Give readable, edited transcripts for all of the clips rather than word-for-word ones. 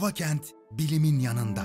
Hava Kent, bilimin yanında.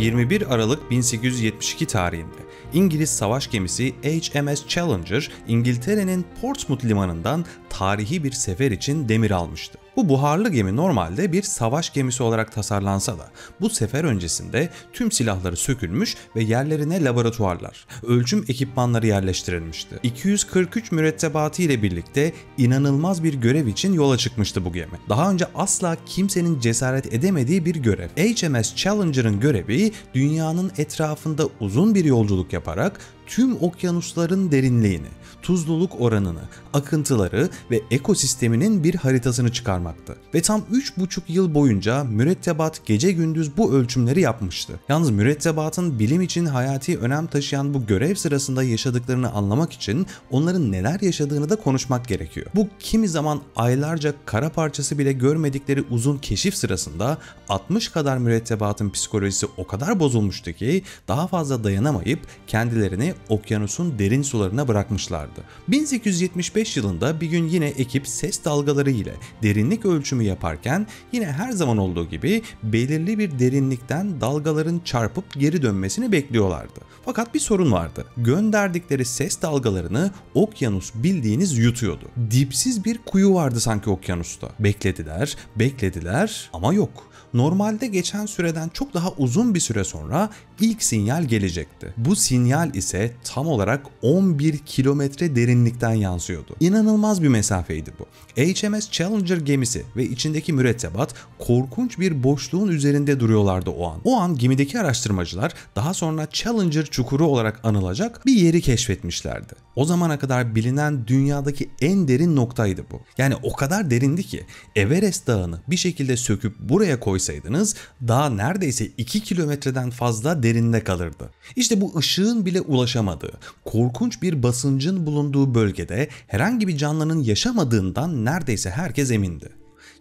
21 Aralık 1872 tarihinde İngiliz savaş gemisi HMS Challenger, İngiltere'nin Portsmouth limanından tarihi bir sefer için demir almıştı. Bu buharlı gemi normalde bir savaş gemisi olarak tasarlansa da bu sefer öncesinde tüm silahları sökülmüş ve yerlerine laboratuvarlar, ölçüm ekipmanları yerleştirilmişti. 243 mürettebatı ile birlikte inanılmaz bir görev için yola çıkmıştı bu gemi. Daha önce asla kimsenin cesaret edemediği bir görev. HMS Challenger'ın görevi dünyanın etrafında uzun bir yolculuk yaparak tüm okyanusların derinliğini, tuzluluk oranını, akıntıları ve ekosisteminin bir haritasını çıkarmaktı. Ve tam 3,5 yıl boyunca mürettebat gece gündüz bu ölçümleri yapmıştı. Yalnız mürettebatın bilim için hayati önem taşıyan bu görev sırasında yaşadıklarını anlamak için onların neler yaşadığını da konuşmak gerekiyor. Bu kimi zaman aylarca kara parçası bile görmedikleri uzun keşif sırasında 60 kadar mürettebatın psikolojisi o kadar bozulmuştu ki daha fazla dayanamayıp kendilerini okyanusun derin sularına bırakmışlardı. 1875 yılında bir gün yine ekip ses dalgaları ile derinlik ölçümü yaparken yine her zaman olduğu gibi belirli bir derinlikten dalgaların çarpıp geri dönmesini bekliyorlardı. Fakat bir sorun vardı. Gönderdikleri ses dalgalarını okyanus bildiğiniz yutuyordu. Dipsiz bir kuyu vardı sanki okyanusta. Beklediler, beklediler ama yok. Normalde geçen süreden çok daha uzun bir süre sonra ilk sinyal gelecekti. Bu sinyal ise tam olarak 11 kilometre derinlikten yansıyordu. İnanılmaz bir mesafeydi bu. HMS Challenger gemisi ve içindeki mürettebat korkunç bir boşluğun üzerinde duruyorlardı o an. O an gemideki araştırmacılar daha sonra Challenger Çukuru olarak anılacak bir yeri keşfetmişlerdi. O zamana kadar bilinen dünyadaki en derin noktaydı bu. Yani o kadar derindi ki Everest Dağı'nı bir şekilde söküp buraya koysaydınız dağ neredeyse 2 kilometreden fazla derinde kalırdı. İşte bu ışığın bile ulaşamadığı, korkunç bir basıncın bulunduğu bölgede herhangi bir canlının yaşamadığından neredeyse herkes emindi.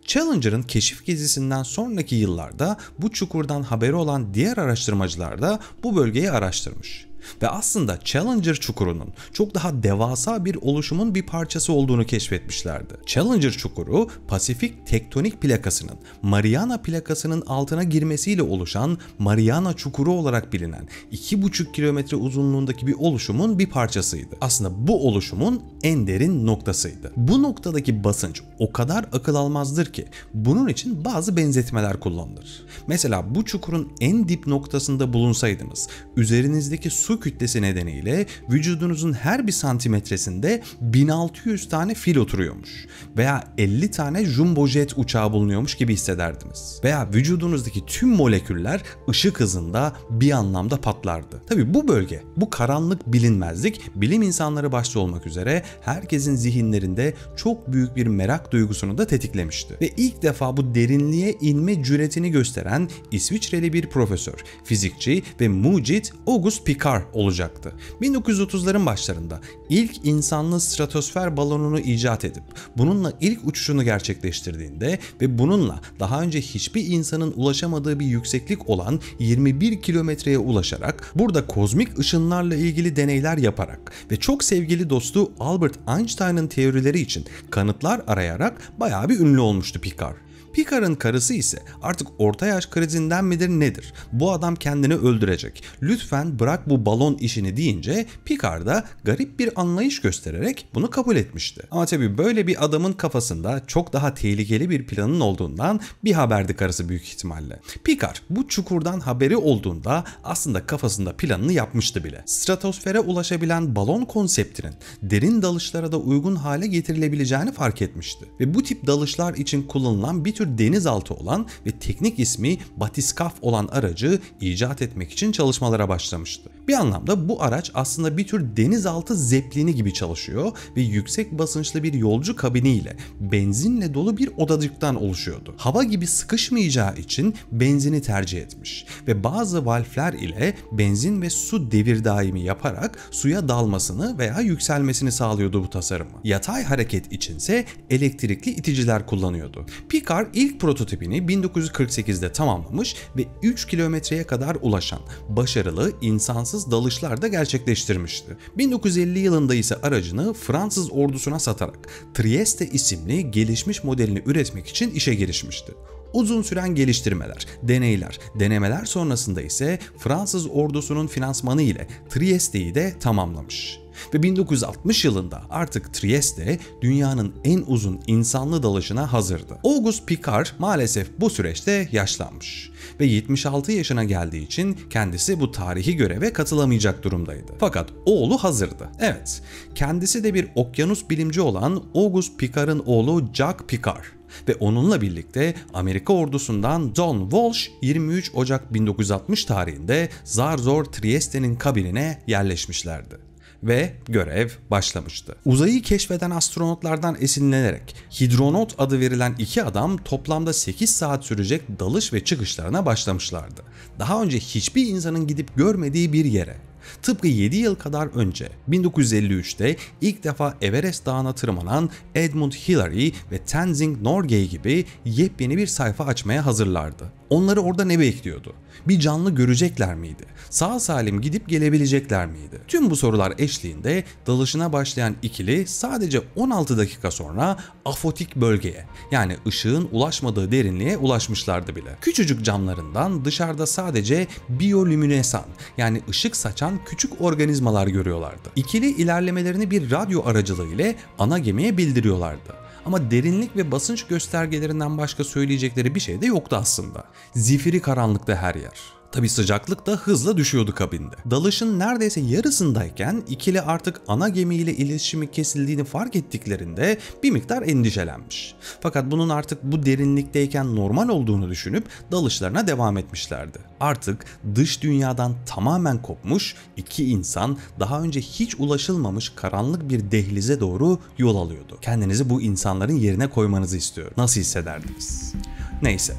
Challenger'ın keşif gezisinden sonraki yıllarda bu çukurdan haberi olan diğer araştırmacılar da bu bölgeyi araştırmış. Ve aslında Challenger Çukuru'nun çok daha devasa bir oluşumun bir parçası olduğunu keşfetmişlerdi. Challenger Çukuru, Pasifik Tektonik Plakası'nın, Mariana Plakası'nın altına girmesiyle oluşan Mariana Çukuru olarak bilinen 2,5 kilometre uzunluğundaki bir oluşumun bir parçasıydı. Aslında bu oluşumun en derin noktasıydı. Bu noktadaki basınç o kadar akıl almazdır ki bunun için bazı benzetmeler kullanılır. Mesela bu çukurun en dip noktasında bulunsaydınız, üzerinizdeki su kütlesi nedeniyle vücudunuzun her bir santimetresinde 1600 tane fil oturuyormuş veya 50 tane jumbo jet uçağı bulunuyormuş gibi hissederdiniz. Veya vücudunuzdaki tüm moleküller ışık hızında bir anlamda patlardı. Tabii bu bölge, bu karanlık bilinmezlik bilim insanları başta olmak üzere herkesin zihinlerinde çok büyük bir merak duygusunu da tetiklemişti. Ve ilk defa bu derinliğe inme cüretini gösteren İsviçreli bir profesör, fizikçi ve mucit Auguste Piccard olacaktı. 1930'ların başlarında ilk insanlı stratosfer balonunu icat edip bununla ilk uçuşunu gerçekleştirdiğinde ve bununla daha önce hiçbir insanın ulaşamadığı bir yükseklik olan 21 kilometreye ulaşarak burada kozmik ışınlarla ilgili deneyler yaparak ve çok sevgili dostu Albert Einstein'ın teorileri için kanıtlar arayarak bayağı bir ünlü olmuştu Piccard. Piccard'ın karısı ise artık orta yaş krizinden midir nedir? Bu adam kendini öldürecek. Lütfen bırak bu balon işini deyince Piccard da garip bir anlayış göstererek bunu kabul etmişti. Ama tabii böyle bir adamın kafasında çok daha tehlikeli bir planın olduğundan bir haberdi karısı büyük ihtimalle. Piccard bu çukurdan haberi olduğunda aslında kafasında planını yapmıştı bile. Stratosfere ulaşabilen balon konseptinin derin dalışlara da uygun hale getirilebileceğini fark etmişti. Ve bu tip dalışlar için kullanılan bir tür denizaltı olan ve teknik ismi batiskaf olan aracı icat etmek için çalışmalara başlamıştı. Bir anlamda bu araç aslında bir tür denizaltı zeplini gibi çalışıyor ve yüksek basınçlı bir yolcu kabiniyle benzinle dolu bir odacıktan oluşuyordu. Hava gibi sıkışmayacağı için benzini tercih etmiş ve bazı valfler ile benzin ve su devir daimi yaparak suya dalmasını veya yükselmesini sağlıyordu bu tasarımı. Yatay hareket içinse elektrikli iticiler kullanıyordu. Piccard Program ilk prototipini 1948'de tamamlamış ve 3 kilometreye kadar ulaşan başarılı insansız dalışlar da gerçekleştirmişti. 1950 yılında ise aracını Fransız ordusuna satarak Trieste isimli gelişmiş modelini üretmek için işe girişmişti. Uzun süren geliştirmeler, deneyler, denemeler sonrasında ise Fransız ordusunun finansmanı ile Trieste'yi de tamamlamış. Ve 1960 yılında artık Trieste dünyanın en uzun insanlı dalışına hazırdı. Auguste Piccard maalesef bu süreçte yaşlanmış ve 76 yaşına geldiği için kendisi bu tarihi göreve katılamayacak durumdaydı. Fakat oğlu hazırdı. Evet, kendisi de bir okyanus bilimci olan Auguste Piccard'ın oğlu Jacques Piccard ve onunla birlikte Amerika ordusundan Don Walsh 23 Ocak 1960 tarihinde zar zor Trieste'nin kabinine yerleşmişlerdi. Ve görev başlamıştı. Uzayı keşfeden astronotlardan esinlenerek hidronot adı verilen iki adam toplamda 8 saat sürecek dalış ve çıkışlarına başlamışlardı. Daha önce hiçbir insanın gidip görmediği bir yere. Tıpkı 7 yıl kadar önce 1953'te ilk defa Everest Dağı'na tırmanan Edmund Hillary ve Tenzing Norgay gibi yepyeni bir sayfa açmaya hazırlardı. Onları orada ne bekliyordu? Bir canlı görecekler miydi? Sağ salim gidip gelebilecekler miydi? Tüm bu sorular eşliğinde dalışına başlayan ikili sadece 16 dakika sonra afotik bölgeye, yani ışığın ulaşmadığı derinliğe ulaşmışlardı bile. Küçücük camlarından dışarıda sadece biyolüminesan, yani ışık saçan küçük organizmalar görüyorlardı. İkili ilerlemelerini bir radyo aracılığı ile ana gemiye bildiriyorlardı. Ama derinlik ve basınç göstergelerinden başka söyleyecekleri bir şey de yoktu aslında. Zifiri karanlıkta her yer. Tabi sıcaklık da hızla düşüyordu kabinde. Dalışın neredeyse yarısındayken ikili artık ana gemiyle iletişimi kesildiğini fark ettiklerinde bir miktar endişelenmiş. Fakat bunun artık bu derinlikteyken normal olduğunu düşünüp dalışlarına devam etmişlerdi. Artık dış dünyadan tamamen kopmuş iki insan daha önce hiç ulaşılmamış karanlık bir dehlize doğru yol alıyordu. Kendinizi bu insanların yerine koymanızı istiyorum. Nasıl hissederdiniz? Neyse,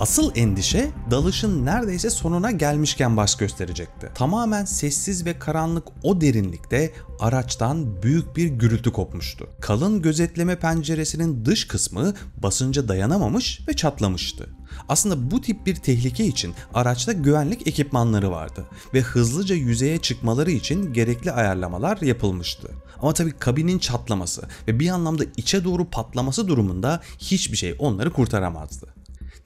asıl endişe dalışın neredeyse sonuna gelmişken baş gösterecekti. Tamamen sessiz ve karanlık o derinlikte araçtan büyük bir gürültü kopmuştu. Kalın gözetleme penceresinin dış kısmı basınca dayanamamış ve çatlamıştı. Aslında bu tip bir tehlike için araçta güvenlik ekipmanları vardı ve hızlıca yüzeye çıkmaları için gerekli ayarlamalar yapılmıştı. Ama tabii kabinin çatlaması ve bir anlamda içe doğru patlaması durumunda hiçbir şey onları kurtaramazdı.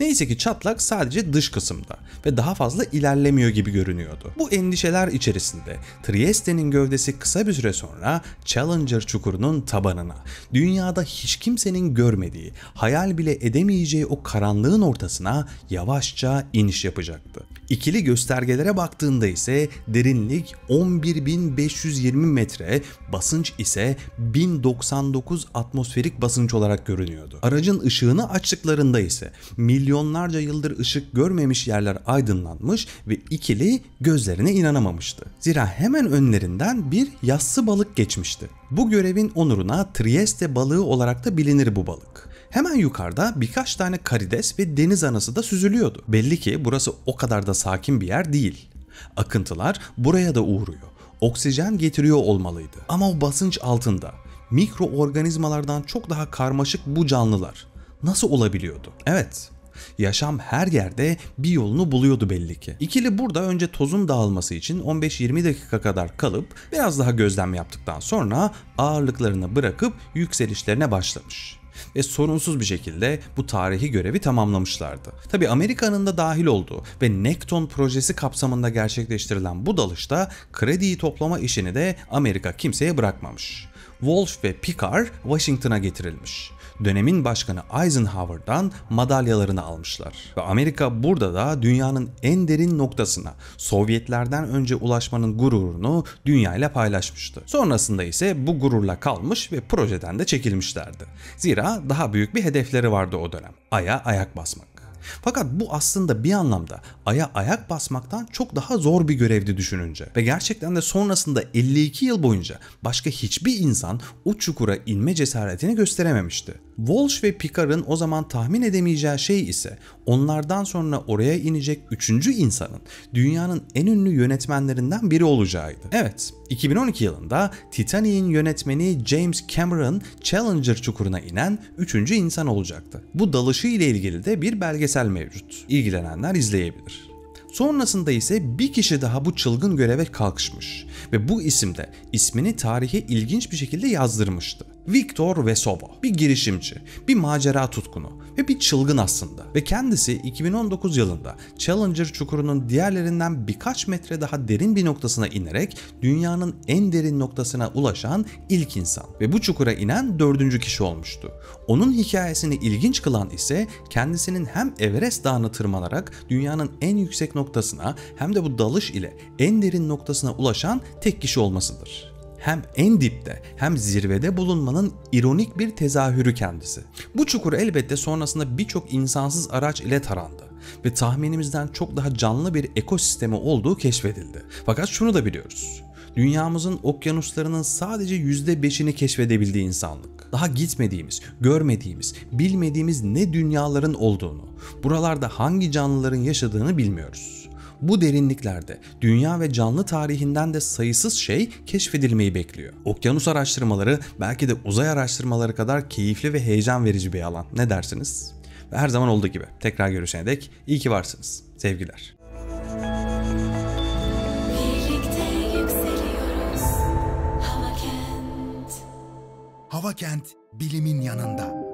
Neyse ki çatlak sadece dış kısımda ve daha fazla ilerlemiyor gibi görünüyordu. Bu endişeler içerisinde Trieste'nin gövdesi kısa bir süre sonra Challenger Çukuru'nun tabanına, dünyada hiç kimsenin görmediği, hayal bile edemeyeceği o karanlığın ortasına yavaşça iniş yapacaktı. İkili göstergelere baktığında ise derinlik 11.520 metre, basınç ise 1099 atmosferik basınç olarak görünüyordu. Aracın ışığını açtıklarında ise milyonlarca yıldır ışık görmemiş yerler aydınlanmış ve ikili gözlerine inanamamıştı. Zira hemen önlerinden bir yassı balık geçmişti. Bu görevin onuruna Trieste balığı olarak da bilinir bu balık. Hemen yukarıda birkaç tane karides ve deniz anası da süzülüyordu. Belli ki burası o kadar da sakin bir yer değil. Akıntılar buraya da uğruyor. Oksijen getiriyor olmalıydı. Ama o basınç altında mikroorganizmalardan çok daha karmaşık bu canlılar nasıl olabiliyordu? Evet, yaşam her yerde bir yolunu buluyordu belli ki. İkili burada önce tozun dağılması için 15-20 dakika kadar kalıp biraz daha gözlem yaptıktan sonra ağırlıklarını bırakıp yükselişlerine başlamış ve sorunsuz bir şekilde bu tarihi görevi tamamlamışlardı. Tabi Amerika'nın da dahil olduğu ve Nekton projesi kapsamında gerçekleştirilen bu dalışta krediyi toplama işini de Amerika kimseye bırakmamış. Walsh ve Piccard Washington'a getirilmiş. Dönemin başkanı Eisenhower'dan madalyalarını almışlar. Ve Amerika burada da dünyanın en derin noktasına Sovyetlerden önce ulaşmanın gururunu dünyayla paylaşmıştı. Sonrasında ise bu gururla kalmış ve projeden de çekilmişlerdi. Zira daha büyük bir hedefleri vardı o dönem. Ay'a ayak basmak. Fakat bu aslında bir anlamda Ay'a ayak basmaktan çok daha zor bir görevdi düşününce. Ve gerçekten de sonrasında 52 yıl boyunca başka hiçbir insan o çukura inme cesaretini gösterememişti. Walsh ve Piccard'ın o zaman tahmin edemeyeceği şey ise onlardan sonra oraya inecek 3. insanın dünyanın en ünlü yönetmenlerinden biri olacağıydı. Evet, 2012 yılında Titanic'in yönetmeni James Cameron Challenger çukuruna inen 3. insan olacaktı. Bu dalışı ile ilgili de bir belgesel mevcut. İlgilenenler izleyebilir. Sonrasında ise bir kişi daha bu çılgın göreve kalkışmış ve bu isim de ismini tarihe ilginç bir şekilde yazdırmıştı. Victor Vescovo, bir girişimci, bir macera tutkunu ve bir çılgın aslında. Ve kendisi 2019 yılında Challenger çukurunun diğerlerinden birkaç metre daha derin bir noktasına inerek dünyanın en derin noktasına ulaşan ilk insan ve bu çukura inen 4. kişi olmuştu. Onun hikayesini ilginç kılan ise kendisinin hem Everest dağını tırmanarak dünyanın en yüksek noktasına hem de bu dalış ile en derin noktasına ulaşan tek kişi olmasıdır. Hem en dipte hem zirvede bulunmanın ironik bir tezahürü kendisi. Bu çukur elbette sonrasında birçok insansız araç ile tarandı ve tahminimizden çok daha canlı bir ekosistemi olduğu keşfedildi. Fakat şunu da biliyoruz. Dünyamızın okyanuslarının sadece %5'ini keşfedebildiği insanlık. Daha gitmediğimiz, görmediğimiz, bilmediğimiz ne dünyaların olduğunu, buralarda hangi canlıların yaşadığını bilmiyoruz. Bu derinliklerde dünya ve canlı tarihinden de sayısız şey keşfedilmeyi bekliyor. Okyanus araştırmaları belki de uzay araştırmaları kadar keyifli ve heyecan verici bir alan. Ne dersiniz? Ve her zaman olduğu gibi tekrar görüşene dek iyi ki varsınız. Sevgiler. Birlikte yükseliyoruz. Hava Kent. Hava Kent bilimin yanında.